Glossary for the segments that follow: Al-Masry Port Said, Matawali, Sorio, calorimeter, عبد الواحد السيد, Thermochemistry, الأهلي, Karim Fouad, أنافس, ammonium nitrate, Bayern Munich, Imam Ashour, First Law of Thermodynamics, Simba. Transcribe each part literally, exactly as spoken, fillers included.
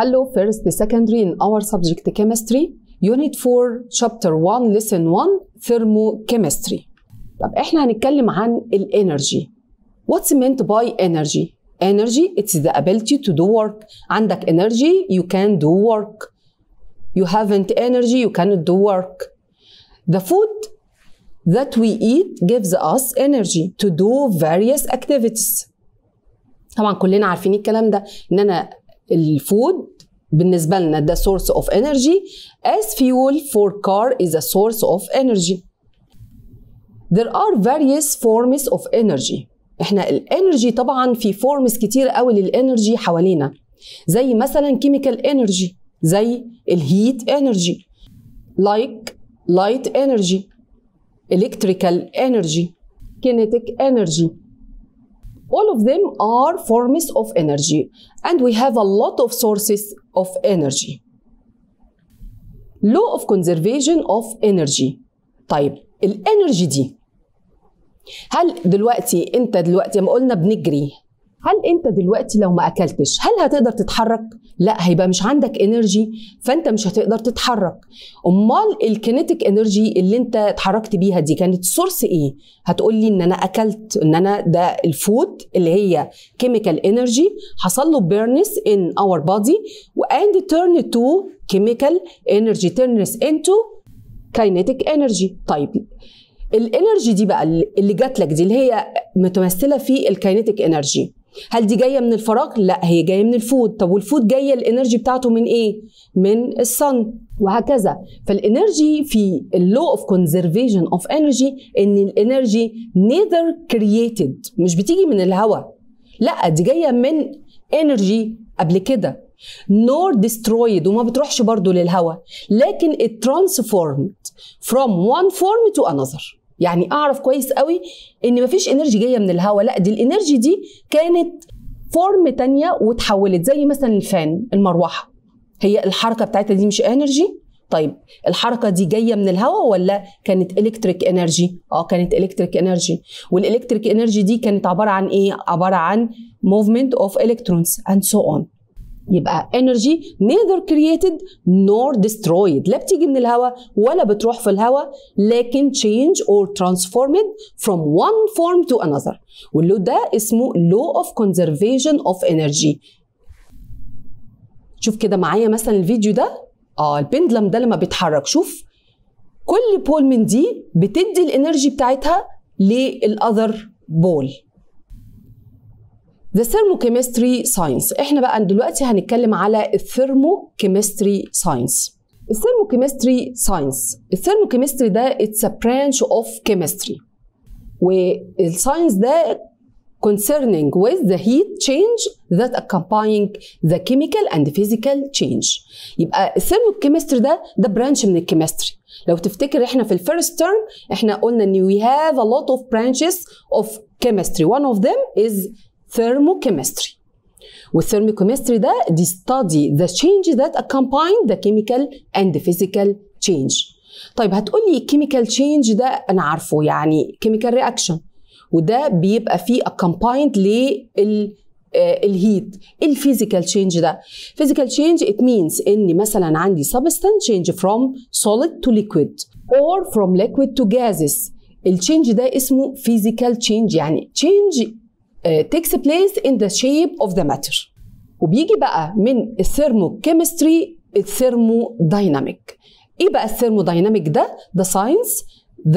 Hello, first, the secondary in our subject chemistry, unit four, chapter one, lesson one, thermochemistry. طب احنا هنتكلم عن ال energy. What's meant by energy? Energy, it's the ability to do work. عندك energy, you can do work. You haven't energy, you cannot do work. The food that we eat gives us energy to do various activities. طبعا كلنا عارفين الكلام ده ان انا الفود بالنسبه لنا ده source of energy as fuel for car is a source of energy. There are various forms of energy. احنا الانرجي طبعا في forms كتير قوي للانرجي حوالينا، زي مثلا chemical energy، زي الهيت energy، like light energy، electrical energy، kinetic energy. All of them are forms of energy, and we have a lot of sources of energy. Law of conservation of energy. طيب الانرجي دي، هل دلوقتي انت دلوقتي ما قلنا بنجري، هل انت دلوقتي لو ما اكلتش هل هتقدر تتحرك؟ لا، هيبقى مش عندك انرجي فانت مش هتقدر تتحرك. امال الكينيتيك انرجي اللي انت اتحركت بيها دي كانت سورس ايه؟ هتقول لي ان انا اكلت، ان انا ده الفود اللي هي كيميكال انرجي حصل له بيرنس ان اور بادي واند تيرن تو كيميكال انرجي تيرنس انتو كاينيتيك انرجي. طيب الانرجي دي بقى اللي جات لك دي اللي هي متمثله في الكاينيتيك انرجي، هل دي جايه من الفراغ؟ لا، هي جايه من الفود. طب والفود جايه الانرجي بتاعته من ايه؟ من الصن، وهكذا. فالانرجي في اللو اوف كونزرفيشن اوف انرجي ان الانرجي نيذر كرييتد، مش بتيجي من الهواء، لا دي جايه من انرجي قبل كده، نور ديسترويد وما بتروحش برضو للهواء، لكن it transformed from one form to another. يعني اعرف كويس قوي ان مفيش انرجي جايه من الهواء، لا دي الانرجي دي كانت فورم تانية وتحولت، زي مثلا الفان، المروحه، هي الحركه بتاعتها دي مش انرجي؟ طيب الحركه دي جايه من الهواء ولا كانت الكتريك انرجي؟ اه كانت الكتريك انرجي، والالكتريك انرجي دي كانت عباره عن ايه؟ عباره عن موفمنت اوف الكترونز اند سو اون. يبقى انرجي neither created nor destroyed، لا بتيجي من الهواء ولا بتروح في الهواء، لكن change or transformed from one form to another، واللو ده اسمه law of conservation of energy. شوف كده معايا مثلا الفيديو ده، اه البندلم ده لما بيتحرك شوف كل بول من دي بتدي الانرجي بتاعتها للاذر بول. The thermochemistry science. احنا بقى دلوقتي هنتكلم على الثيرموكيمستري ساينس. الثيرموكيمستري ساينس، الثيرموكيمستري ده it's a branch of chemistry. والساينس ده concerning with the heat change that accompanying the chemical and physical change. يبقى الثيرموكيمستري ده ده برانش من الكيمستري. لو تفتكر احنا في الفيرست تيرم احنا قلنا ان we have a lot of branches of chemistry. One of them is thermochemistry. والthermochemistry ده دي study the change that accompany the chemical and the physical change. طيب هتقولي chemical change ده أنا عارفه، يعني chemical reaction، وده بيبقى فيه accompanied لل الهيت. الفيزيكال change ده physical change it means ان مثلا عندي substance change from solid to liquid or from liquid to gases. الchange ده اسمه physical change، يعني change takes place in the shape of the matter. وبيجي بقى من الثيرموكيمستري الثيرمودايناميك. ايه بقى الثيرمودايناميك ده؟ The science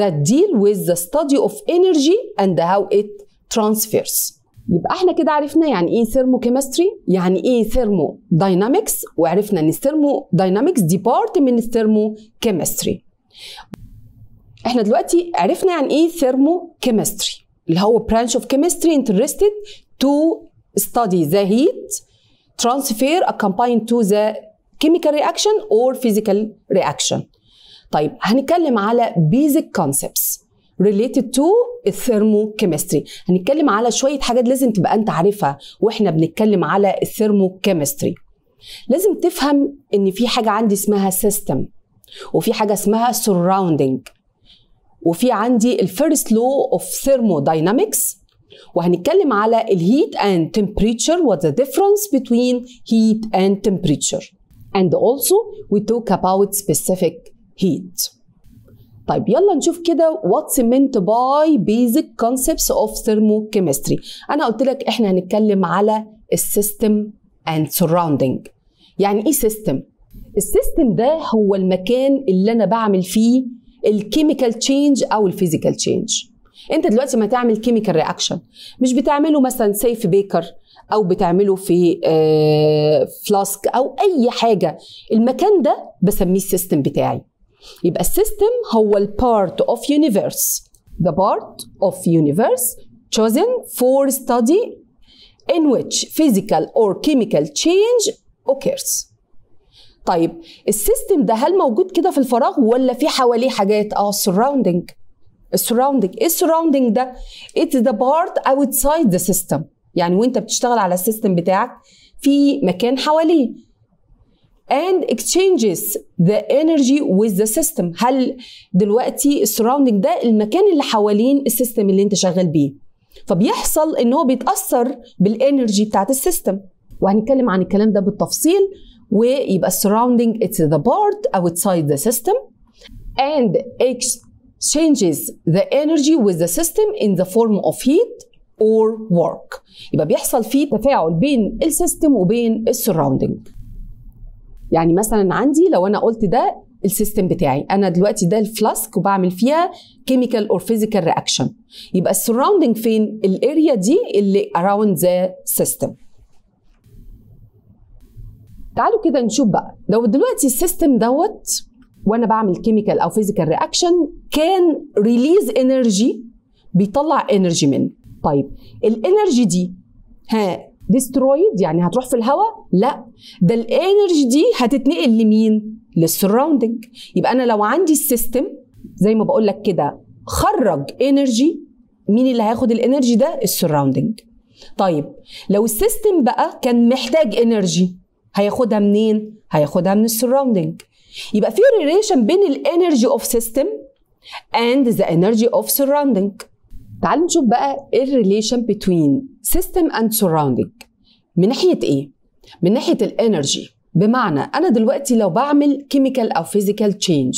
that deal with the study of energy and how it transfers. يبقى احنا كده عرفنا يعني ايه ثيرموكيمستري، يعني ايه ثيرموداينامكس، وعرفنا ان الثيرموداينامكس دي بارت من الثيرموكيمستري. احنا دلوقتي عرفنا يعني ايه ثيرموكيمستري، اللي هو branch of chemistry interested to study the heat transfer accompanied to the chemical reaction or physical reaction. طيب هنتكلم على basic concepts related to thermochemistry. هنتكلم على شوية حاجات لازم تبقى أنت عارفها وإحنا بنتكلم على thermochemistry. لازم تفهم إن في حاجة عندي اسمها system، وفي حاجة اسمها surrounding، وفي عندي الفيرست لو اوف ثيرموداينامكس، وهنتكلم على الهيت and temperature, what the difference between heat and temperature, and also we talk about specific heat. طيب يلا نشوف كده what's meant by basic concepts of thermochemistry. أنا قلت لك إحنا هنتكلم على السيستم and surrounding. يعني إيه سيستم؟ السيستم ده هو المكان اللي أنا بعمل فيه الكيميكال تشينج أو الفيزيكال تشينج. أنت دلوقتي ما تعمل كيميكال رياكشن مش بتعمله مثلا سي في بيكر أو بتعمله في آه فلاسك أو أي حاجة، المكان ده بسميه السيستم بتاعي. يبقى السيستم هو ال part of universe, the part of universe chosen for study in which physical or chemical change occurs. طيب السيستم ده هل موجود كده في الفراغ ولا في حواليه حاجات؟ اه surrounding. surrounding ايه surrounding ده؟ it's the part outside the system. يعني وانت بتشتغل على السيستم بتاعك في مكان حواليه. and exchanges the energy with the system. هل دلوقتي السراوندنج ده المكان اللي حوالين السيستم اللي انت شغال بيه، فبيحصل ان هو بيتاثر بالانرجي بتاعت السيستم، وهنتكلم عن الكلام ده بالتفصيل. ويبقى السراوندنج it's the part outside the system and exchanges the energy with the system in the form of heat or work. يبقى بيحصل فيه تفاعل بين السيستم وبين السراوندنج. يعني مثلا عندي لو انا قلت ده السيستم بتاعي، انا دلوقتي ده الفلاسك وبعمل فيها كيميكال اور فيزيكال رياكشن، يبقى السراوندنج فين؟ الاريا دي اللي اراوند ذا سيستم. تعالوا كده نشوف بقى لو دلوقتي السيستم دوت وانا بعمل كيميكال او فيزيكال رياكشن كان ريليز انرجي، بيطلع انرجي منه. طيب الانرجي دي ها ديسترويد يعني هتروح في الهواء؟ لا، ده الانرجي دي هتتنقل لمين؟ للسراوندنج. يبقى انا لو عندي السيستم زي ما بقول لك كده خرج انرجي، مين اللي هياخد الانرجي ده؟ السراوندنج. طيب لو السيستم بقى كان محتاج انرجي هياخدها منين؟ هياخدها من السراوندنج. يبقى في ريليشن بين الانرجي اوف سيستم اند ذا انرجي اوف سراوندنج. تعالوا نشوف بقى ايه الريليشن بين سيستم اند سراوندنج من ناحيه ايه؟ من ناحيه الانرجي، بمعنى انا دلوقتي لو بعمل كيميكال او فيزيكال تشينج.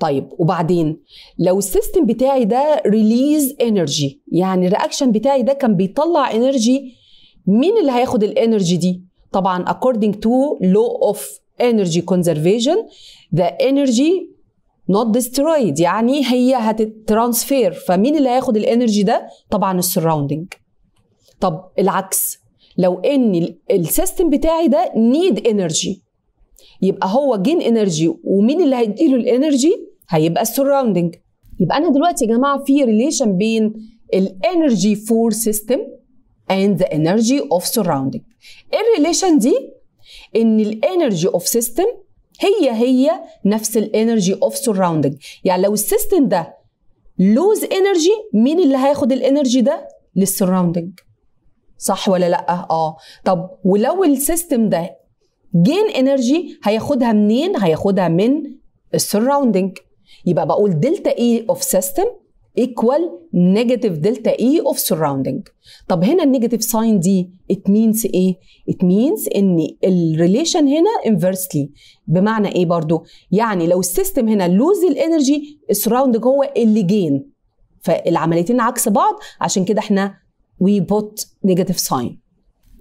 طيب وبعدين لو السيستم بتاعي ده ريليز انرجي، يعني الرياكشن بتاعي ده كان بيطلع انرجي، مين اللي هياخد الانرجي دي؟ طبعا according to law of energy conservation the energy not destroyed يعني هي هتترانسفير، فمين اللي هياخد الانرجي ده؟ طبعا السراوندنج. طب العكس لو ان السيستم بتاعي ده نيد انرجي، يبقى هو جين انرجي، ومين اللي هيديله الانرجي؟ هيبقى السراوندنج. يبقى انا دلوقتي يا جماعه في ريليشن بين الانرجي فور سيستم and the energy of surrounding. ايه الريليشن دي؟ ان الانرجي of system هي هي نفس الانرجي اوف سراوندنج. يعني لو السيستم ده لوز انرجي مين اللي هياخد الانرجي ده؟ للسراوندنج. صح ولا لا؟ اه. طب ولو السيستم ده جين انرجي هياخدها منين؟ هياخدها من السراوندنج. يبقى بقول دلتا اي اوف سيستم ايكوال نيجاتيف دلتا اي اوف سراوندنج. طب هنا النيجاتيف ساين دي ات مينز ايه؟ ات مينز ان الريليشن هنا انفيرسلي. بمعنى ايه برضو؟ يعني لو السيستم هنا لوز الانرجي السراوندنج هو اللي جين، فالعمليتين عكس بعض، عشان كده احنا وي بوت نيجاتيف ساين.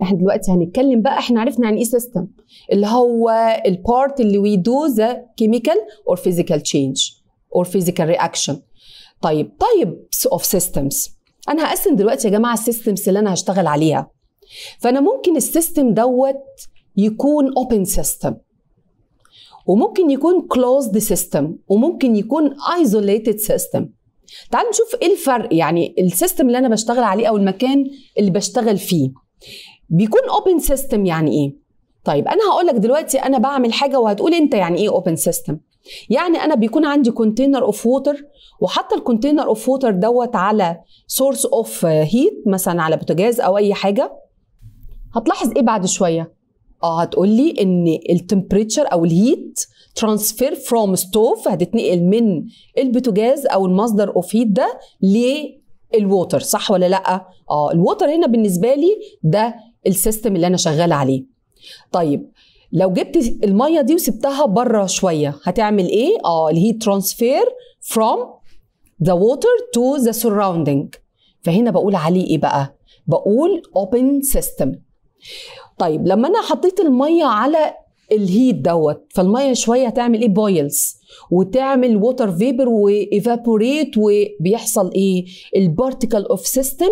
احنا دلوقتي هنتكلم بقى، احنا عرفنا عن ايه سيستم اللي هو البارت اللي وي دو ذا كيميكال اور فيزيكال تشينج اور فيزيكال رياكشن. طيب types of systems. أنا هقسم دلوقتي يا جماعة السيستمز اللي أنا هشتغل عليها. فأنا ممكن السيستم دوت يكون open system، وممكن يكون closed system، وممكن يكون isolated system. تعالوا نشوف إيه الفرق. يعني السيستم اللي أنا بشتغل عليه أو المكان اللي بشتغل فيه بيكون open system يعني إيه؟ طيب أنا هقول لك دلوقتي أنا بعمل حاجة وهتقول أنت يعني إيه open system؟ يعني أنا بيكون عندي كونتينر أوف ووتر، وحاطة الكونتينر أوف ووتر دوت على سورس أوف هيت، مثلا على بوتاجاز أو أي حاجة. هتلاحظ إيه بعد شوية؟ أه هتقول لي إن التمبريتشر أو الهيت ترانسفير فروم ستوف، هتتنقل من البوتاجاز أو المصدر أوف هيت ده الووتر، صح ولا لا؟ اه الووتر هنا بالنسبه لي ده السيستم اللي انا شغاله عليه. طيب لو جبت الميه دي وسبتها بره شويه هتعمل ايه؟ اه الهيت ترانسفير from the water to the surrounding، فهنا بقول عليه ايه بقى؟ بقول open system. طيب لما انا حطيت الميه على الهيت دوت، فالميه شويه هتعمل ايه؟ بويلز وتعمل ووتر فيبر وايفابوريت، وبيحصل ايه؟ البارتيكل اوف سيستم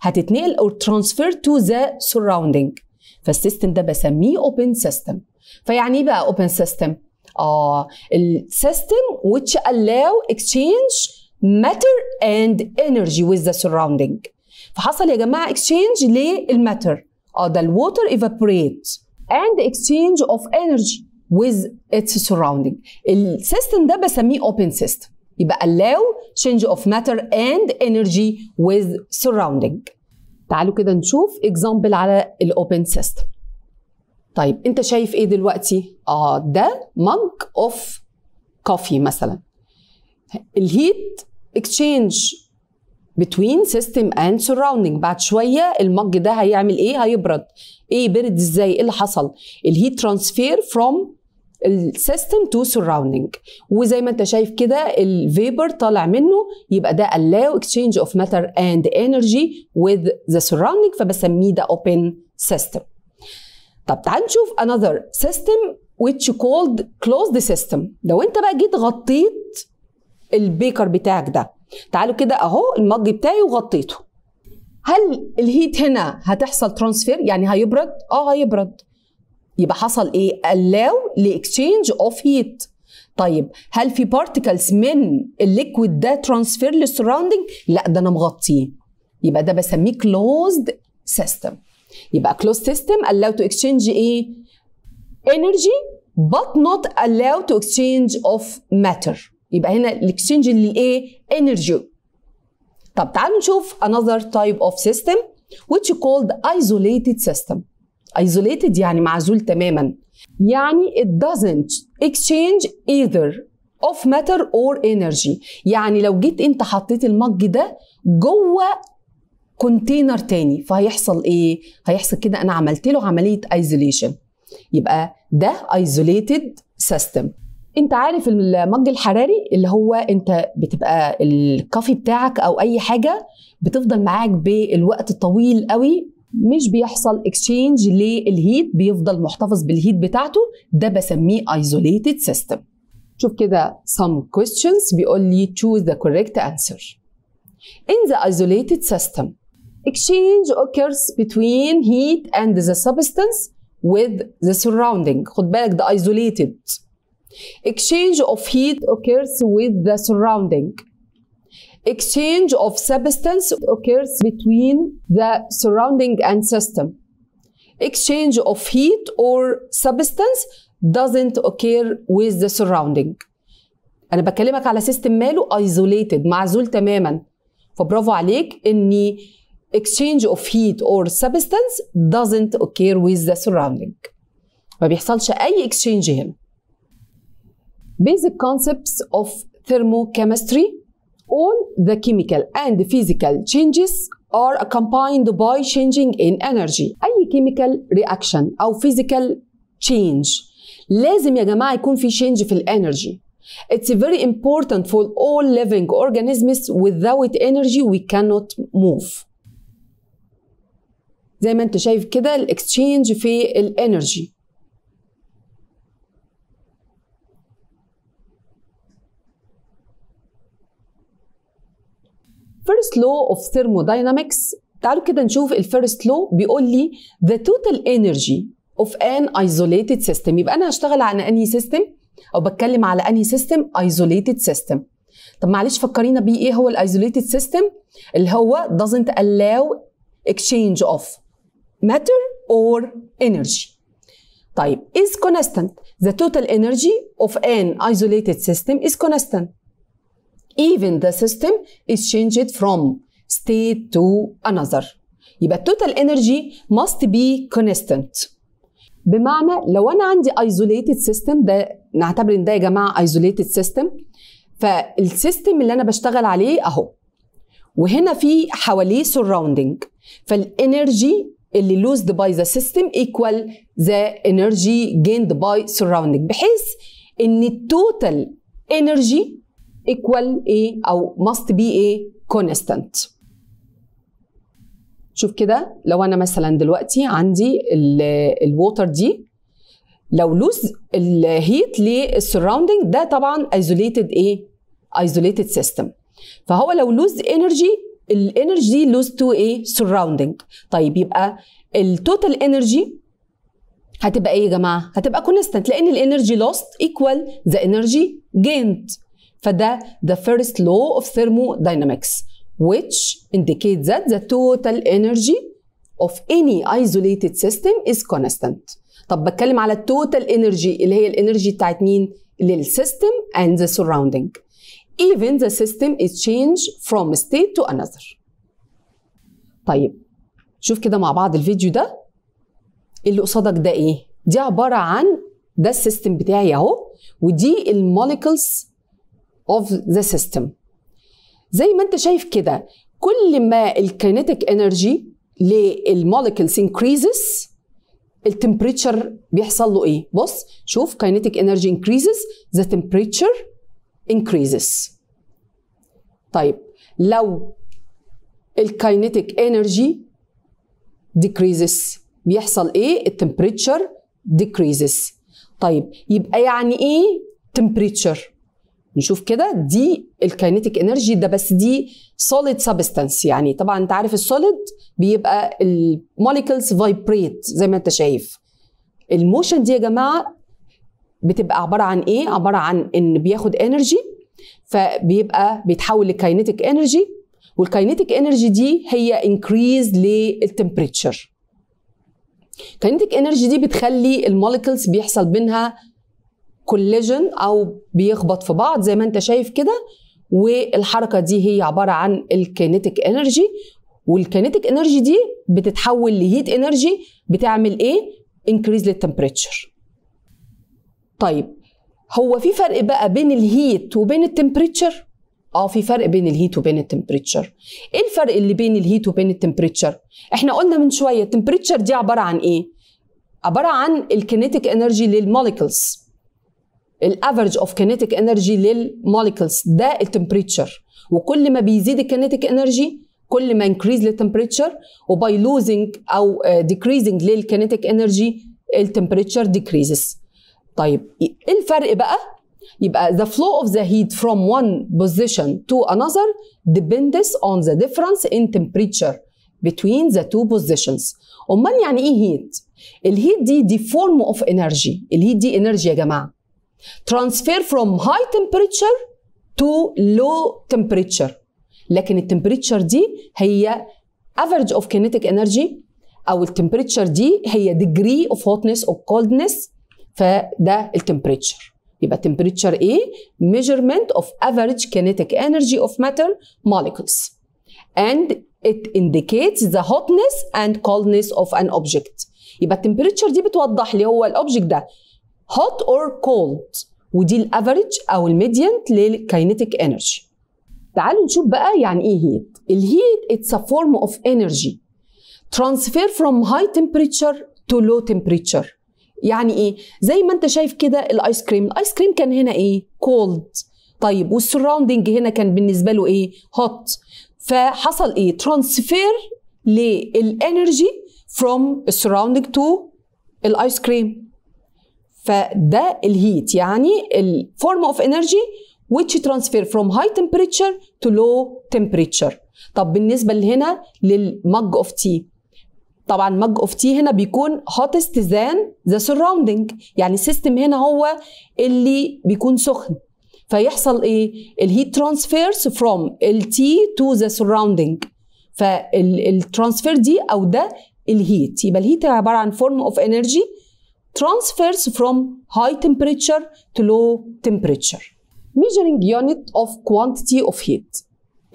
هتتنقل او ترانسفير تو ذا سراوندينج، فالسيستم ده بسميه اوبن سيستم. فيعني ايه بقى اوبن سيستم؟ اه السيستم which allow exchange matter and energy with the surrounding. فحصل يا جماعه اكسشينج للماتر، اه ده الووتر ايفابوريت and exchange of energy with its surrounding. السيستم ده بسميه open system. يبقى allow change of matter and energy with surrounding. تعالوا كده نشوف example على ال open system. طيب انت شايف ايه دلوقتي؟ اه ده mug of coffee مثلا. الهيت exchange between system and surrounding. بعد شويه المج ده هيعمل ايه؟ هيبرد. ايه برد ازاي؟ ايه اللي حصل؟ الهيت ترانسفير from السيستم تو surrounding، وزي ما انت شايف كده الفيبر طالع منه، يبقى ده allow exchange of matter and energy with the surrounding، فبسميه ده open system. طب تعال نشوف another system which called closed system. لو انت بقى جيت غطيت البيكر بتاعك ده، تعالوا كده اهو المج بتاعي وغطيته، هل الهيت هنا هتحصل ترانسفير؟ يعني هيبرد؟ اه هيبرد. يبقى حصل ايه؟ allow لاكسشينج اوف هيت. طيب هل في بارتيكلز من الليكويد ده ترانسفير للسراوندينج؟ لا، ده انا مغطيه، يبقى ده بسميه كلوزد سيستم. يبقى كلوزد سيستم allow to exchange ايه؟ energy but not allow to exchange of matter. يبقى هنا الاكسشينج للايه؟ انرجي. طب تعالوا نشوف another type of system which called isolated system. isolated يعني معزول تماما، يعني it doesn't exchange either of matter or energy. يعني لو جيت انت حطيت المج ده جوه كونتينر تاني فهيحصل ايه؟ هيحصل كده انا عملت له عمليه isolation، يبقى ده isolated system. انت عارف المج الحراري اللي هو انت بتبقى الكافي بتاعك او اي حاجه بتفضل معاك بالوقت الطويل قوي، مش بيحصل اكسشينج للهيت، بيفضل محتفظ بالهيت بتاعته، ده بسميه isolated system. شوف كده some questions بيقول لي choose the correct answer. In the isolated system exchange occurs between heat and the substance with the surrounding. خد بالك ده isolated. Exchange of heat occurs with the surrounding. Exchange of substance occurs between the surrounding and system. Exchange of heat or substance doesn't occur with the surrounding. أنا بكلمك على سيستم ماله isolated، معزول تماما، فبرافو عليك إني exchange of heat or substance doesn't occur with the surrounding. ما بيحصلش أي exchange هنا. Basic concepts of thermochemistry. All the chemical and physical changes are accompanied by changing in energy. أي chemical reaction أو physical change لازم يا جماعة يكون في change في ال energy. It's very important for all living organisms. Without energy we cannot move. زي ما أنت شايف كده ال exchange في ال energy. First Law of Thermodynamics. تعالوا كده نشوف ال First Law بيقول لي The total energy of an isolated system. يبقى أنا هشتغل على أنهي سيستم؟ أو بتكلم على أنهي سيستم؟ isolated system. طب معلش فكرينا بيه إيه هو ال isolated system؟ اللي هو doesn't allow exchange of matter or energy. طيب is constant. The total energy of an isolated system is constant. Even the system is changed from state to another. يبقى total energy must be constant. بمعنى لو أنا عندي isolated system، ده نعتبر إن ده يا جماعة isolated system، فالسيستم اللي أنا بشتغل عليه أهو، وهنا في حواليه سراوندنج، فالانرجي اللي لوزد باي ذا سيستم ايكوال ذا انرجي جيند باي سراوندنج، بحيث ان التوتال انرجي ايكوال ايه او ماست بي ايه كونستانت. شوف كده، لو انا مثلا دلوقتي عندي الووتر دي لو لوز الهيت للسراوندنج ده طبعا ايزوليتد ايه ايزوليتد سيستم، فهو لو لوز انرجي الانرجي دي لوز تو ايه سراوندنج. طيب يبقى التوتال انرجي هتبقى ايه يا جماعه؟ هتبقى كونستانت لان الانرجي لوست ايكوال ذا انرجي جيند، فده the first law of thermodynamics which indicates that the total energy of any isolated system is constant. طب بتكلم على التوتال انرجي اللي هي الانرجي بتاعت مين؟ للسيستم and the surrounding. Even the system is changed from state to another. طيب شوف كده مع بعض الفيديو ده اللي قصادك ده ايه؟ دي عباره عن ده السيستم بتاعي اهو، ودي الموليكولز of the system. زي ما انت شايف كده كل ما الكينيتيك انرجي للموليكولز increases التمبريتشر بيحصل له ايه؟ بص شوف kinetic energy increases the temperature increases. طيب لو الكينيتيك energy decreases بيحصل ايه؟ التمبريتشر decreases. طيب يبقى يعني ايه temperature؟ نشوف كده، دي الكينيتيك انرجي ده بس دي solid substance، يعني طبعا انت عارف السوليد بيبقى الموليكولز فايبريت زي ما انت شايف. الموشن دي يا جماعه بتبقى عباره عن ايه؟ عباره عن ان بياخد انرجي فبيبقى بيتحول لكينيتيك انرجي، والكينيتيك انرجي دي هي انكريز للتمبريتشر. الكينيتيك انرجي دي بتخلي الموليكولز بيحصل بينها كوليجن او بيخبط في بعض زي ما انت شايف كده، والحركه دي هي عباره عن الكينيتيك انرجي، والكينيتيك انرجي دي بتتحول لهيت انرجي بتعمل ايه؟ انكريز للتمبريتشر. طيب هو في فرق بقى بين الهيت وبين التمبريتشر؟ اه في فرق بين الهيت وبين التمبريتشر. ايه الفرق اللي بين الهيت وبين التمبريتشر؟ احنا قلنا من شويه التمبريتشر دي عباره عن ايه؟ عباره عن الكينيتيك انرجي للموليكولز، الافرج اوف كينيتيك انرجي للموليكولز ده التمبريتشر، وكل ما بيزيد الكينيتيك انرجي كل ما انكريز للتمبريتشر، وباي لوزنج او ديكريزنج للكينيتيك انرجي التمبريتشر ديكريزز. طيب ايه الفرق بقى؟ يبقى the flow of the heat from one position to another depends on the difference in temperature between the two positions. امال يعني ايه هيت؟ الهيت دي دي فورم اوف انرجي، الهيت دي انرجي يا جماعه transfer from high temperature to low temperature، لكن التمبريتشر دي هي average of kinetic energy او التمبريتشر دي هي degree of hotness or coldness، فده التمبريتشر. يبقى temperature ايه؟ measurement of average kinetic energy of matter molecules and it indicates the hotness and coldness of an object. يبقى التمبريتشر دي بتوضح لي هو الاوبجكت ده hot or cold، ودي الافريج او الميديانت للكينيتيك انرجي. تعالوا نشوف بقى يعني ايه هيت. الهيت اتس ا فورم اوف انرجي ترانسفير فروم هاي تمبريتشر تو لو تمبريتشر. يعني ايه؟ زي ما انت شايف كده الايس كريم، الايس كريم كان هنا ايه؟ كولد. طيب والسراوندنج هنا كان بالنسبه له ايه؟ هوت. فحصل ايه؟ ترانسفير للانرجي فروم السراوندنج تو الايس كريم، فده الهيت، يعني الفورم اوف انرجي which transfer from high temperature to low temperature. طب بالنسبه لهنا للمج اوف تي، طبعا مج اوف تي هنا بيكون hottest than the surrounding، يعني السيستم هنا هو اللي بيكون سخن، فيحصل ايه؟ الهيت transfers from التي to the surrounding، فالترانسفير دي او ده الهيت. يبقى الهيت عباره عن فورم اوف انرجي transfers from high temperature to low temperature. Measuring unit of quantity of heat.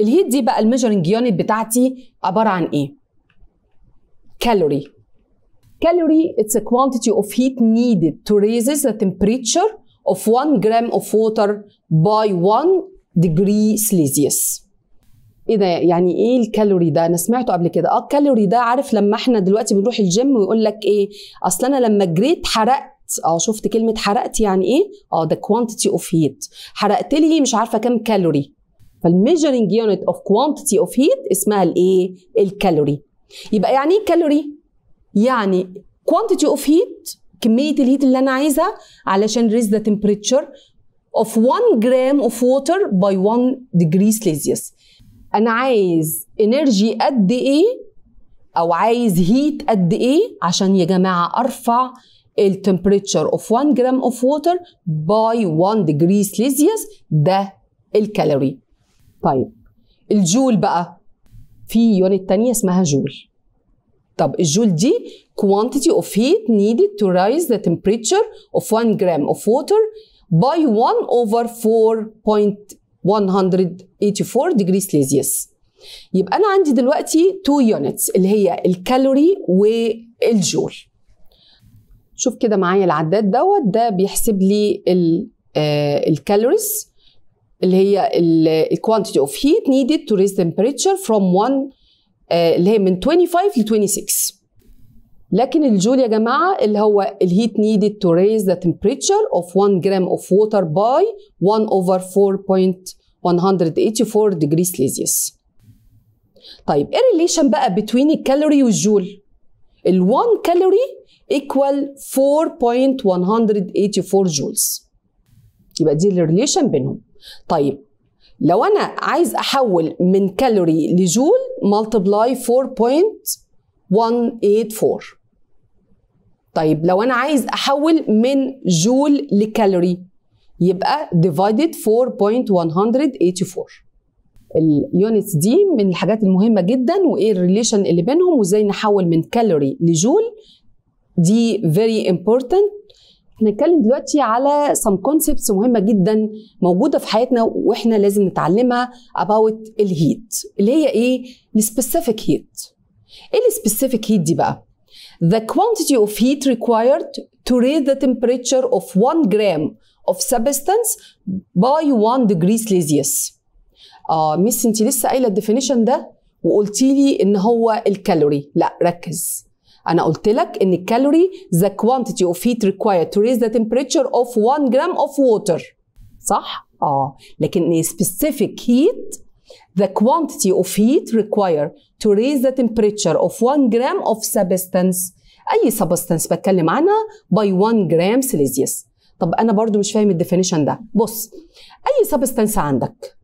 الهيت دي بقى الميجرنج يونت بتاعتي عبارة عن ايه؟ calorie. Calorie it's a quantity of heat needed to raise the temperature of one gram of water by one degree Celsius. ايه ده؟ يعني ايه الكالوري ده؟ انا سمعته قبل كده. اه الكالوري ده عارف لما احنا دلوقتي بنروح الجيم ويقول لك ايه؟ اصل انا لما جريت حرقت. اه شفت كلمه حرقت يعني ايه؟ اه ده كوانتيتي اوف هيت، حرقت لي مش عارفه كام كالوري. فالميجرنج يونت اوف كوانتيتي اوف هيت اسمها الايه؟ الكالوري. يبقى يعني ايه كالوري؟ يعني كوانتيتي اوف هيت، كميه الهيت اللي انا عايزها علشان ريز ذا تمبريتشر اوف واحد جرام اوف ووتر باي واحد ديجري سيليزيوس. انا عايز انرجي قد ايه او عايز هيت قد ايه عشان يا جماعه ارفع التمبريتشر اوف واحد جرام اوف ووتر باي واحد ديجري سيليزيوس، ده الكالوري. طيب الجول بقى في يونت تانية اسمها جول. طب الجول دي quantity of heat needed to raise the temperature of واحد gram of water by one over four point one eight four degree Celsius. يبقى أنا عندي دلوقتي two units اللي هي الكالوري والجول. شوف كده معايا العداد دوت، ده بيحسب لي الكالوريز اللي هي ال quantity of heat needed to raise temperature from one اللي هي من twenty-five ل twenty-six. لكن الجول يا جماعه اللي هو الheat needed to raise the temperature of واحد gram of water by one over four point one eight four degrees Celsius. طيب ايه الريليشن بقى بين الكالوري والجول؟ ال واحد كالوري equal four point one eight four جولز. يبقى دي الريليشن بينهم. طيب لو انا عايز احول من كالوري لجول multiply four point one eight four. طيب لو انا عايز احول من جول لكالوري يبقى divided four point one eight four. اليونتس دي من الحاجات المهمه جدا، وايه الريليشن اللي بينهم وازاي نحول من كالوري لجول، دي very important. هنتكلم دلوقتي على some concepts مهمة جدا موجودة في حياتنا واحنا لازم نتعلمها about الهيت، اللي هي ايه؟ السبيسيفيك هيت. ايه السبيسيفيك هيت دي بقى؟ The quantity of heat required to raise the temperature of one gram of substance by one degree Celsius. اه ميس انت لسه قايله الديفينيشن ده وقلتي لي ان هو الكالوري، لا ركز. أنا قلت لك إن الكالوري the quantity of heat required to raise the temperature of one gram of water. صح؟ آه، لكن specific heat the quantity of heat required to raise the temperature of one gram of substance. أي substance بتكلم عنها by one gram Celsius. طب أنا برضو مش فاهم الديفينيشن ده. بص، أي substance عندك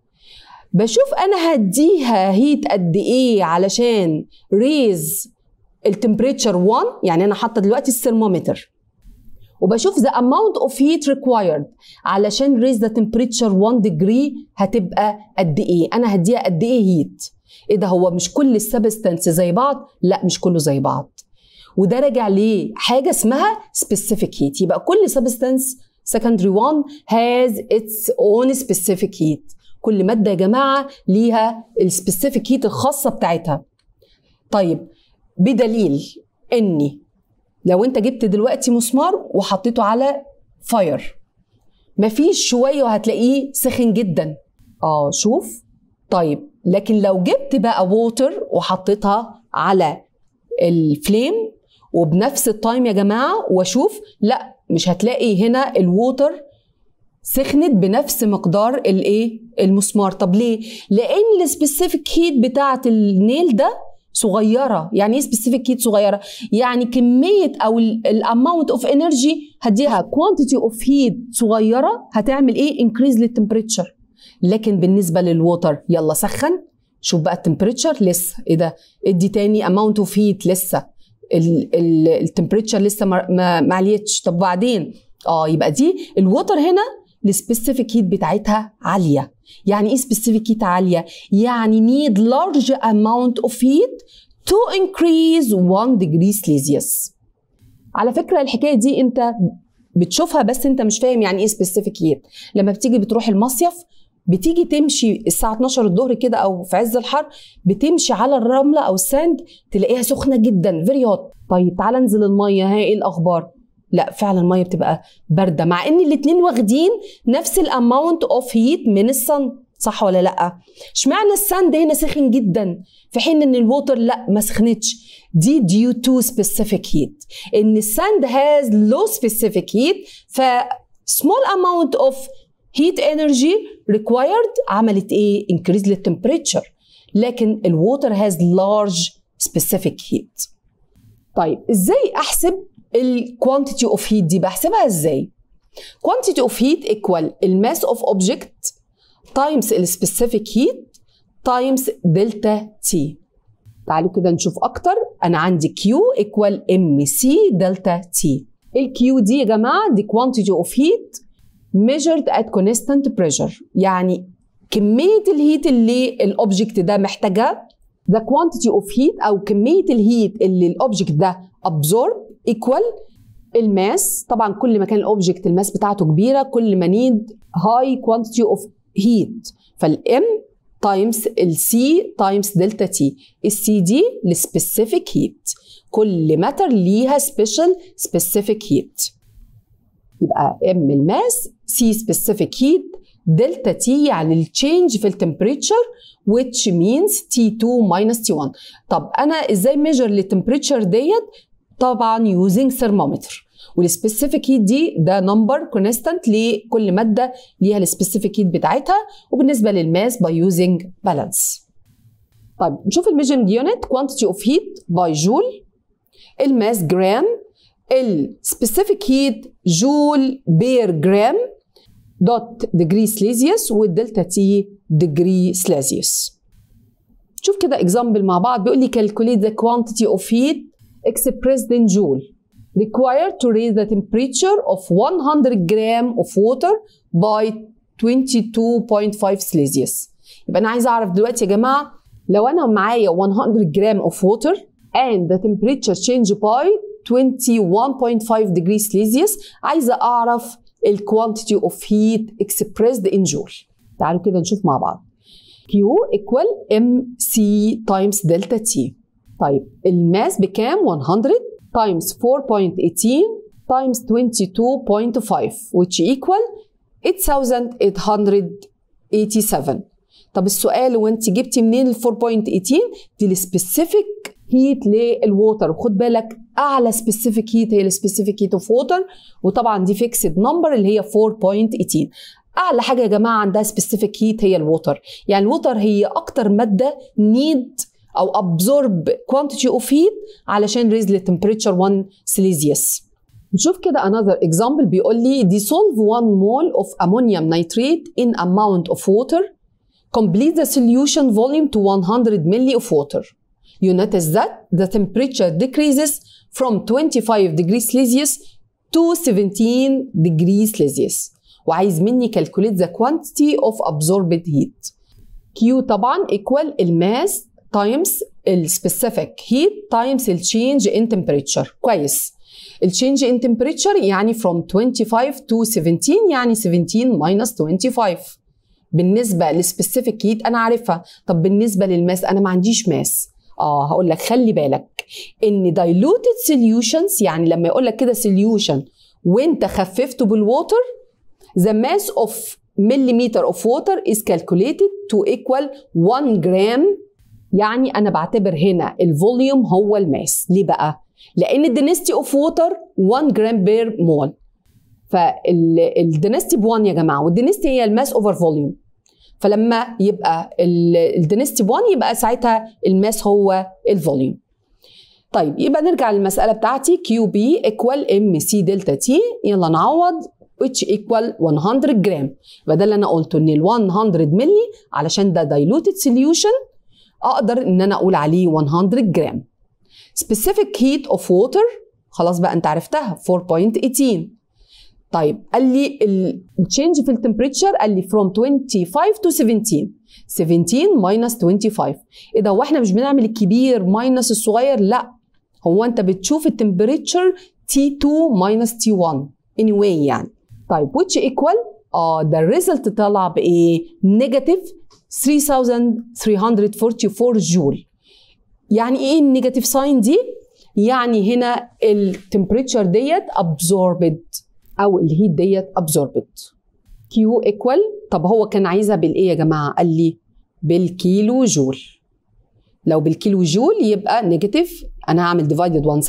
بشوف أنا هديها heat قد إيه علشان raise التمبريتشر واحد. يعني انا حاطه دلوقتي الثرمومتر وبشوف the amount of heat required علشان raise the temperature واحد degree هتبقى قد ايه، انا هديها قد ايه هيت. ايه ده، هو مش كل السبستانس زي بعض؟ لا مش كله زي بعض، وده راجع ليه؟ حاجه اسمها specific heat. يبقى كل سبستانس secondary one has its own specific heat. كل ماده يا جماعه ليها السبيسيفيك هيت الخاصه بتاعتها. طيب بدليل اني لو انت جبت دلوقتي مسمار وحطيته على فاير مفيش شويه وهتلاقيه سخن جدا. اه شوف. طيب لكن لو جبت بقى ووتر وحطيتها على الفليم وبنفس التايم يا جماعه واشوف، لا مش هتلاقي هنا الووتر سخنت بنفس مقدار الايه؟ المسمار. طب ليه؟ لان السبيسيفيك هيت بتاعه النيل ده صغيره. يعني ايه سبيسيفيك هيت صغيره؟ يعني كميه او الاماونت اوف انرجي هديها كوانتيتي اوف هيت صغيره هتعمل ايه؟ انكريز للتمبريتشر. لكن بالنسبه للووتر يلا سخن، شوف بقى التمبريتشر لسه ايه ده؟ ادي تاني اماونت اوف هيت لسه التمبريتشر لسه ما عليتش. طب بعدين اه يبقى دي الووتر هنا السبيسيفيك هيت بتاعتها عاليه. يعني ايه سبيسيفيك هيت عاليه؟ يعني نيد لارج اماونت اوف هيت تو انكريز واحد ديجري سيليزيوس. على فكره الحكايه دي انت بتشوفها بس انت مش فاهم يعني ايه سبيسيفيك هيت. لما بتيجي بتروح المصيف بتيجي تمشي الساعه اتناشر الظهر كده او في عز الحر بتمشي على الرمله او الساند تلاقيها سخنه جدا فيري هوت. طيب تعالى انزل الميه، ها ايه الاخبار؟ لا فعلا الميه بتبقى بارده مع ان الاتنين واخدين نفس الاماونت اوف هيت من الصن. صح ولا لا؟ اشمعنى الساند هنا سخن جدا في حين ان الووتر لا ما سخنتش؟ دي ديو تو سبيسيفيك هيت، ان الساند هاز لو سبيسيفيك هيت، ف small amount of heat energy required عملت ايه؟ increase the temperature. لكن الووتر has large specific heat. طيب ازاي احسب ال quantity of heat دي؟ بحسبها ازاي؟ quantity of heat equal الماس of object times ال specific heat times delta T. تعالوا كده نشوف اكتر. انا عندي Q equal mc delta T. ال Q دي يا جماعه دي quantity of heat measured at constant pressure، يعني كمية الهيت اللي الأوبجكت ده محتاجها. the quantity of heat أو كمية الهيت اللي الأوبجكت ده absorb equal الماس. طبعا كل ما كان الأوبجكت الماس بتاعته كبيرة كل ما need high quantity of heat، فالM times ال C times delta T. ال C دي ال specific heat، كل ماتر ليها special specific heat. يبقى M الماس، C specific heat، دلتا تي يعني التشينج في التمبريتشر which means تي تو minus تي واحد. طب انا ازاي ميجر للتمبريتشر ديت؟ طبعا يوزنج ثرمومتر، والسبيسيفيك هيت دي ده نمبر كونستانت لكل ماده ليها السبيسيفيك هيت بتاعتها، وبالنسبه للماس باي يوزنج بالانس. طيب نشوف الميجرنج يونت كوانتيتي اوف هيت باي جول، الماس جرام، السبيسيفيك هيت جول بير جرام دوت ديجري سليزيوس، والدلتا تي ديجري سليزيوس. شوف كده اكزامبل مع بعض. بيقول لي calculate the quantity of heat expressed in joule required to raise the temperature of one hundred gram of water by twenty-two point five سليزيوس. يبقى انا عايز اعرف دلوقتي يا جماعه لو انا معايا one hundred جرام of water and the temperature change by twenty-one point five degree سليزيوس، عايزه اعرف ال quantity of heat expressed in joule. تعالوا كده نشوف مع بعض. Q equal mc times delta T. طيب الماس بكام؟ one hundred times four point one eight times twenty-two point five which equal eight thousand eight hundred eighty-seven. طب السؤال هو انت جبتي منين ال four point one eight؟ دي ال specific heat للووتر، وخد بالك اعلى specific heat هي ال specific heat of water، وطبعا دي فيكسد نمبر اللي هي four point one eight. اعلى حاجه يا جماعه عندها specific heat هي الووتر، يعني الووتر هي اكتر ماده need او absorb quantity of heat علشان raise the temperature one celsius. نشوف كده another example. بيقول لي dissolve one mole of ammonium nitrate in amount of water, complete the solution volume to one hundred ml of water. You notice that the temperature decreases from twenty-five degrees Celsius to seventeen degrees Celsius. وعايز مني calculate the quantity of absorbed heat. Q طبعا equal الماس times ال specific heat times ال change in temperature. كويس. ال change in temperature يعني from twenty-five to seventeen، يعني seventeen minus twenty-five. بالنسبة لل specific heat أنا عارفها. طب بالنسبة للماس أنا ما عنديش ماس. اه هقول لك خلي بالك ان diluted solutions، يعني لما يقول لك كده solution وانت خففته بالووتر، the mass of millimeter of water is calculated to equal one gram. يعني انا بعتبر هنا الفوليوم هو الماس. ليه بقى؟ لان density of water one gram per mole، فالدنستي بواحد يا جماعه، والدنستي هي الماس over volume، فلما يبقى الدنستي بواحد يبقى ساعتها الماس هو الفوليوم. طيب يبقى نرجع للمساله بتاعتي كيو بي ايكوال ام سي دلتا تي، يلا نعوض which equal one hundred جرام. يبقى ده اللي انا قلته ان ال one hundred مللي علشان ده diluted solution اقدر ان انا اقول عليه one hundred جرام. specific heat of water خلاص بقى انت عرفتها four point one eight. طيب قال لي التشينج في التمبريتشر، قال لي from twenty-five to seventeen، seventeen minus twenty-five. ايه ده، هو احنا مش بنعمل الكبير ماينس الصغير؟ لا، هو انت بتشوف التمبريتشر تي تو minus تي واحد anyway يعني. طيب which equal اه ده الريزلت طلع بايه؟ نيجاتيف three thousand three hundred forty-four جول. يعني ايه النيجاتيف ساين دي؟ يعني هنا التمبريتشر ديت absorbed او الهيت ديت absorbed. كيو ايكوال، طب هو كان عايزها بالايه يا جماعه؟ قال لي بالكيلو جول. لو بالكيلو جول يبقى نيجاتيف، انا هعمل ديفايدد ألف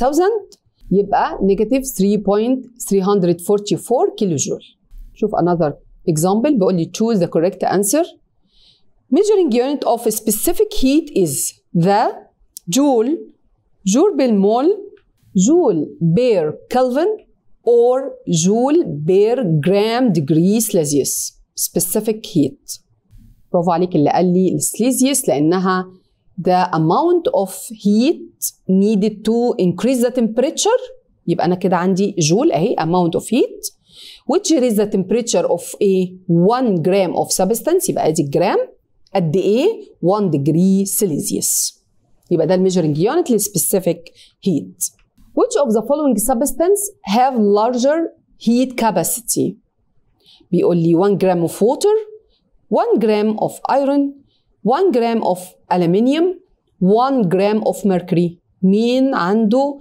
يبقى نيجاتيف ثلاثة آلاف وثلاثمائة وأربعة وأربعين كيلو جول. شوف another example بيقول لي choose the correct answer. Measuring unit of a specific heat is the joule, joule per mole, joule per Kelvin or joule per gram degree Celsius. Specific heat. برافو عليك اللي قال لي السليزيوس لأنها the amount of heat needed to increase the temperature. يبقى أنا كده عندي جول أهي amount of heat which is the temperature of a one gram of substance. يبقى أدي الجرام قد إيه؟ واحد degree Celsius. يبقى ده الميجرنج يونت للسبيسيفيك heat. Which of the following substance have larger heat capacity؟ بيقول لي one gram of water، one gram of iron، one gram of aluminium، one gram of mercury. مين عنده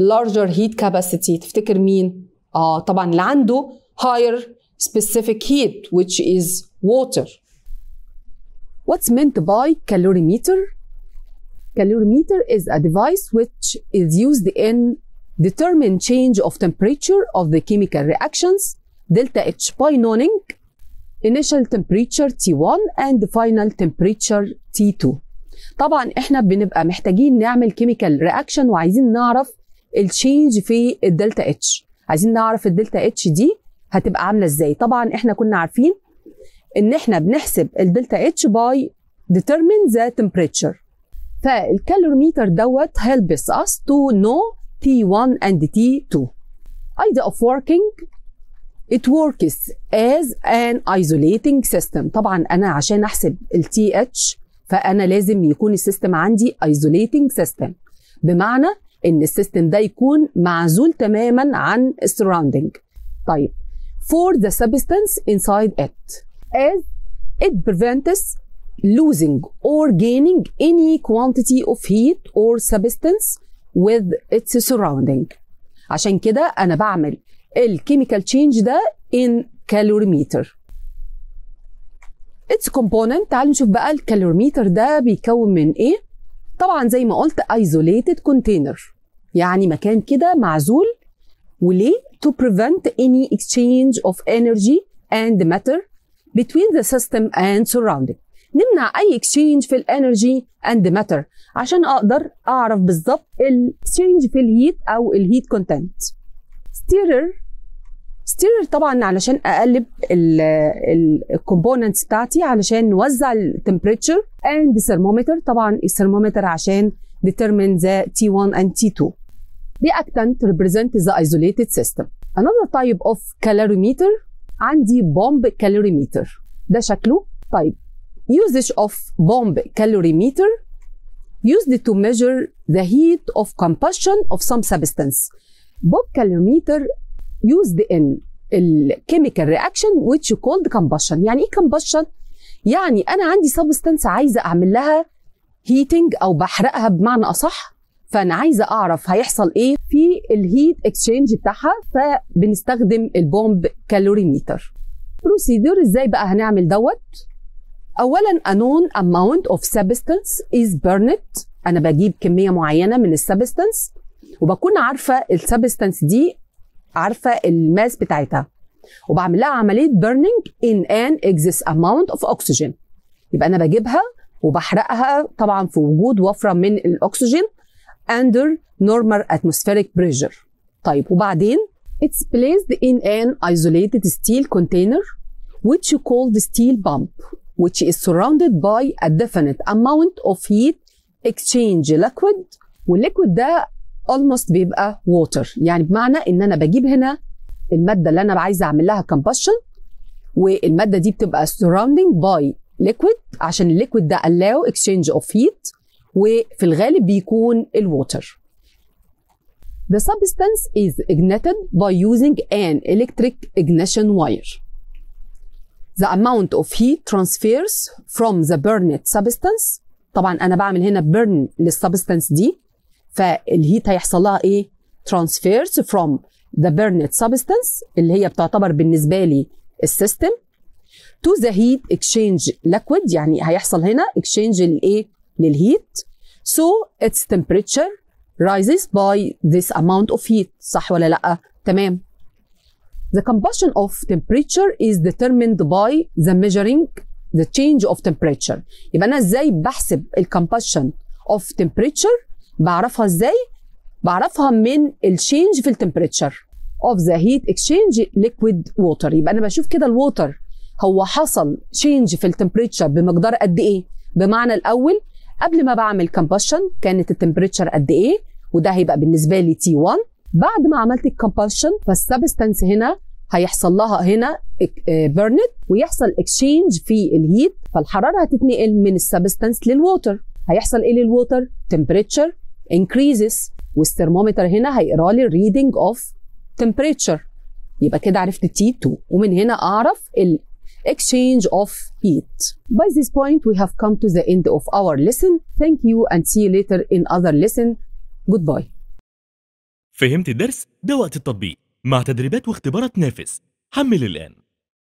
larger heat capacity؟ تفتكر مين؟ آه طبعا اللي عنده higher specific heat which is water. What's meant by calorimeter? Calorimeter is a device which is used in determine change of temperature of the chemical reactions delta H by knowing initial temperature تي واحد and the final temperature تي اتنين. طبعا احنا بنبقى محتاجين نعمل chemical reaction وعايزين نعرف التشينج في الدلتا H، عايزين نعرف الدلتا H دي هتبقى عامله ازاي. طبعا احنا كنا عارفين ان احنا بنحسب الدلتا H by determine the temperature. فالكالوريميتر دوت helps us to know تي واحد and تي اتنين. Idea of working. It works as an isolating system. طبعا أنا عشان أحسب ال تي اتش فأنا لازم يكون السيستم عندي isolating system، بمعنى إن السيستم ده يكون معزول تماما عن surrounding. طيب for the substance inside it as it prevents losing or gaining any quantity of heat or substance with its surrounding. عشان كده أنا بعمل الكيميكال تشينج ده in calorimeter. Its component، تعالوا نشوف بقى الكالوريميتر ده بيكون من إيه؟ طبعًا زي ما قلت isolated container، يعني مكان كده معزول. وليه؟ to prevent any exchange of energy and matter between the system and surrounding. نمنع أي exchange في الانرجي and matter عشان أقدر أعرف بالظبط الاكسشينج في الهيت أو الهيت كونتنت. stirrer، stirrer طبعا علشان اقلب الكومبوننتس بتاعتي علشان نوزع التمبريتشر، اند thermometer طبعا الثرمومتر عشان determine the تي واحد and تي اتنين. reactant represent the isolated system. another type of calorimeter عندي bomb calorimeter، ده شكله. طيب usage of bomb calorimeter used to measure the heat of combustion of some substance. Bomb calorimeter used in الكيميكال رياكشن which called combustion. يعني ايه combustion؟ يعني انا عندي substance عايزه اعمل لها heating او بحرقها بمعنى اصح، فانا عايزه اعرف هيحصل ايه في الهيت اكسشينج بتاعها، فبنستخدم البومب كالوريميتر. بروسيدور ازاي بقى هنعمل دوت؟ اولا a known amount of substance is burned. انا بجيب كميه معينه من السبستانس وبكون عارفه السبستانس دي، عارفه الماس بتاعتها، وبعمل لها عمليه burning in an excess amount of oxygen. يبقى انا بجيبها وبحرقها طبعا في وجود وفره من الاكسجين under normal atmospheric pressure. طيب وبعدين it's placed in an isolated steel container which you call the steel pump which is surrounded by a definite amount of heat exchange liquid. والليكويد ده almost بيبقى water، يعني بمعنى ان انا بجيب هنا الماده اللي انا عايزه اعمل لها combustion، والماده دي بتبقى surrounding by liquid عشان الليكويد ده allow exchange of heat، وفي الغالب بيكون الووتر. The substance is ignited by using an electric ignition wire. The amount of heat transfers from the burned substance. طبعا انا بعمل هنا burn للسبستانس دي، فالهيت هيحصل لها ايه؟ transfers from the burned substance اللي هي بتعتبر بالنسبه لي السيستم تو ذا هيت اكشينج ليكويد، يعني هيحصل هنا اكشينج للايه؟ للهيت. سو اتس تمبريتشر rises by this amount of heat. صح ولا لأ؟ تمام. The combustion of temperature is determined by the measuring the change of temperature. يبقى أنا إزاي بحسب ال combustion of temperature؟ بعرفها إزاي؟ بعرفها من ال change في ال temperature of the heat exchange liquid water. يبقى أنا بشوف كده الووتر هو حصل change في ال temperature بمقدار قد إيه؟ بمعنى الأول قبل ما بعمل combustion كانت ال temperature قد إيه؟ وده هيبقى بالنسبة لي تي واحد. بعد ما عملت الكمباشن فالسبستانس هنا هيحصل لها هنا بيرنت ويحصل اكشينج في الهيت، فالحراره هتتنقل من السبستانس للووتر. هيحصل ايه للووتر؟ تمبريتشر انكريزز، والثرمومتر هنا هيقرا لي الريدنج اوف تمبريتشر. يبقى كده عرفت تي اتنين، ومن هنا اعرف الاكشينج اوف هيت. By this point we have come to the end of our lesson. Thank you and see you later in other lesson. Goodbye. فهمت الدرس؟ ده وقت التطبيق مع تدريبات واختبارات نافس. حمل الآن.